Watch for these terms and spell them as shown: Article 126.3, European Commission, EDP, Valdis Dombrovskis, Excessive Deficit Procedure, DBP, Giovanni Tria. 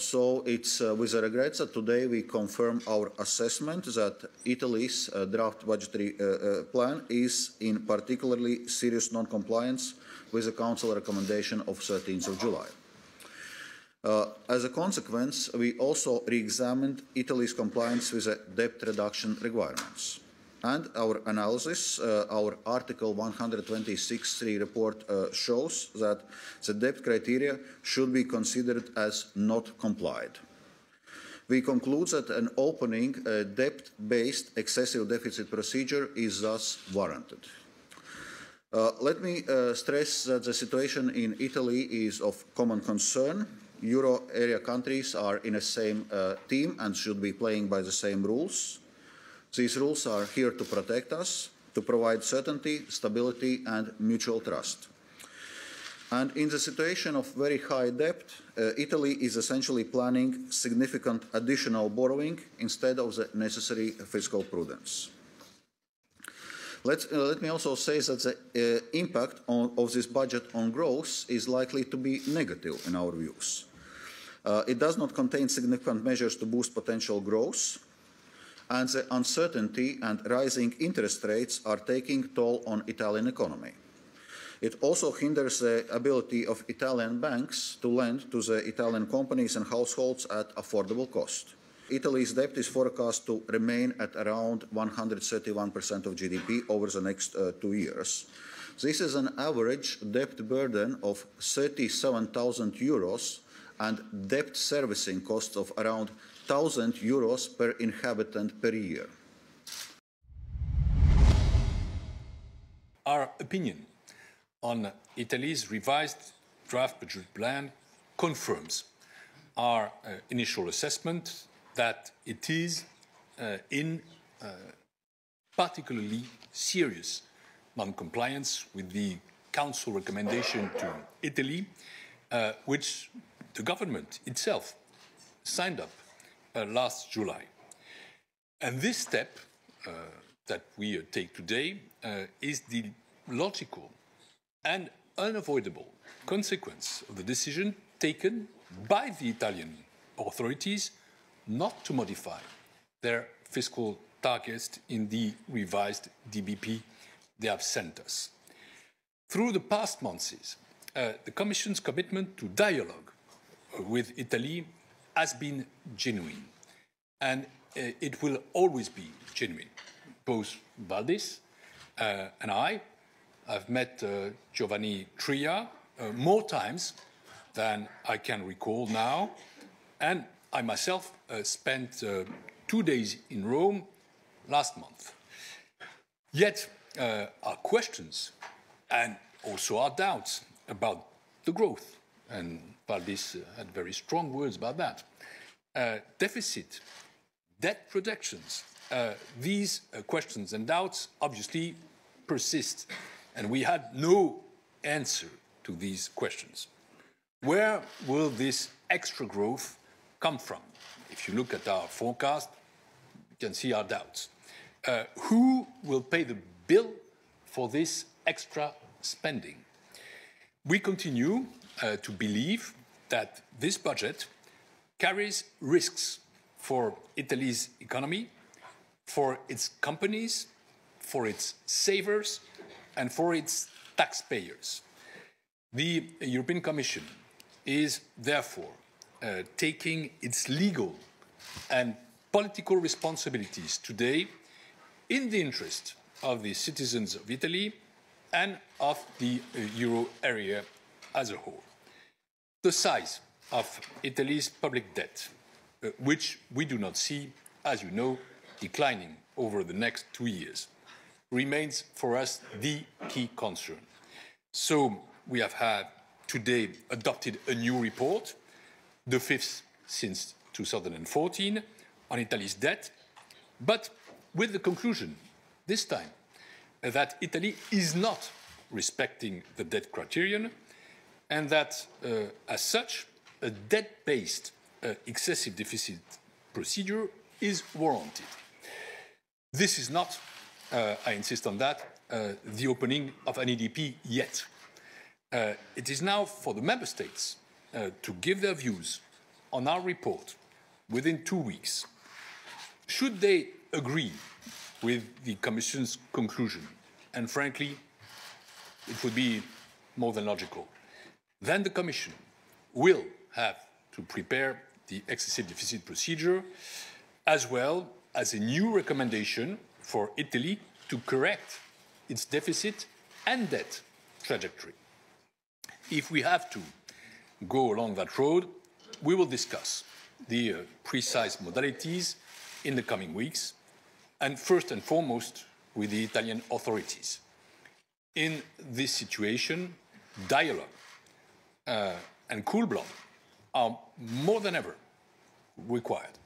So it's with regrets that today we confirm our assessment that Italy's draft budgetary plan is in particularly serious non-compliance with the Council recommendation of 13th of July. As a consequence, we also re-examined Italy's compliance with the debt reduction requirements. And our analysis, our Article 126.3 report shows that the debt criteria should be considered as not complied. We conclude that an opening debt-based excessive deficit procedure is thus warranted. Let me stress that the situation in Italy is of common concern. Euro area countries are in the same team and should be playing by the same rules. These rules are here to protect us, to provide certainty, stability and mutual trust. And in the situation of very high debt, Italy is essentially planning significant additional borrowing instead of the necessary fiscal prudence. Let me also say that the impact of this budget on growth is likely to be negative in our views. It does not contain significant measures to boost potential growth, and the uncertainty and rising interest rates are taking toll on Italian economy. It also hinders the ability of Italian banks to lend to the Italian companies and households at affordable cost. Italy's debt is forecast to remain at around 131% of GDP over the next 2 years. This is an average debt burden of 37,000 euros and debt servicing costs of around 1,000 euros per inhabitant per year. Our opinion on Italy's revised draft budget plan confirms our initial assessment that it is in particularly serious non-compliance with the Council recommendation to Italy, which the government itself signed up last July. And this step that we take today is the logical and unavoidable consequence of the decision taken by the Italian authorities not to modify their fiscal targets in the revised DBP they have sent us. Through the past months, the Commission's commitment to dialogue with Italy has been genuine, and it will always be genuine. Both Valdis and I have met Giovanni Tria more times than I can recall now, and I myself spent 2 days in Rome last month. Yet our questions and also our doubts about the growth, and Valdis had very strong words about that, deficit, debt reductions, these questions and doubts obviously persist, and we had no answer to these questions. Where will this extra growth come from? If you look at our forecast, you can see our doubts. Who will pay the bill for this extra spending? We continue to believe that this budget carries risks for Italy's economy, for its companies, for its savers, and for its taxpayers. The European Commission is therefore taking its legal and political responsibilities today in the interest of the citizens of Italy and of the euro area as a whole. The size of Italy's public debt, which we do not see, as you know, declining over the next 2 years, remains for us the key concern. So we have had today adopted a new report, the fifth since 2014, on Italy's debt, but with the conclusion this time that Italy is not respecting the debt criterion, and that, as such, a debt-based excessive deficit procedure is warranted. This is not, I insist on that, the opening of an EDP yet. It is now for the member states to give their views on our report within 2 weeks, should they agree with the Commission's conclusion, and frankly, it would be more than logical, then the Commission will have to prepare the excessive deficit procedure, as well as a new recommendation for Italy to correct its deficit and debt trajectory. If we have to go along that road, we will discuss the precise modalities in the coming weeks, and first and foremost with the Italian authorities. In this situation, dialogue and cool blood are more than ever required.